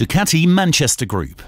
Ducati Manchester Group.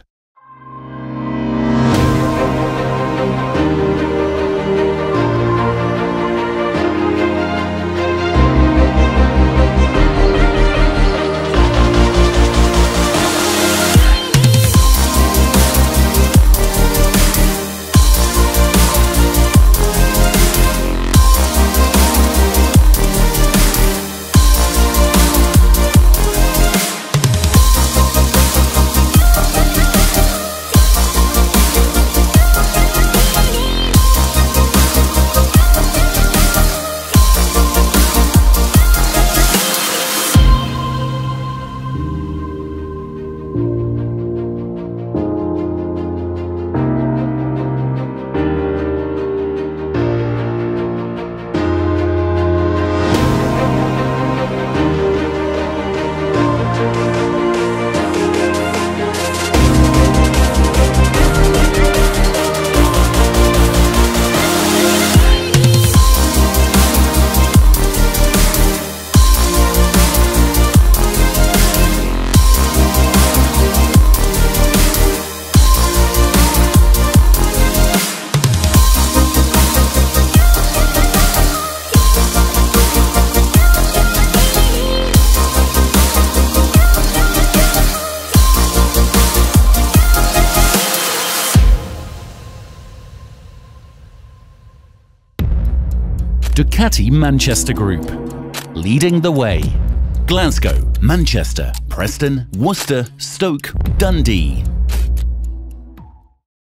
Ducati Manchester Group, leading the way. Glasgow, Manchester, Preston, Worcester, Stoke, Dundee.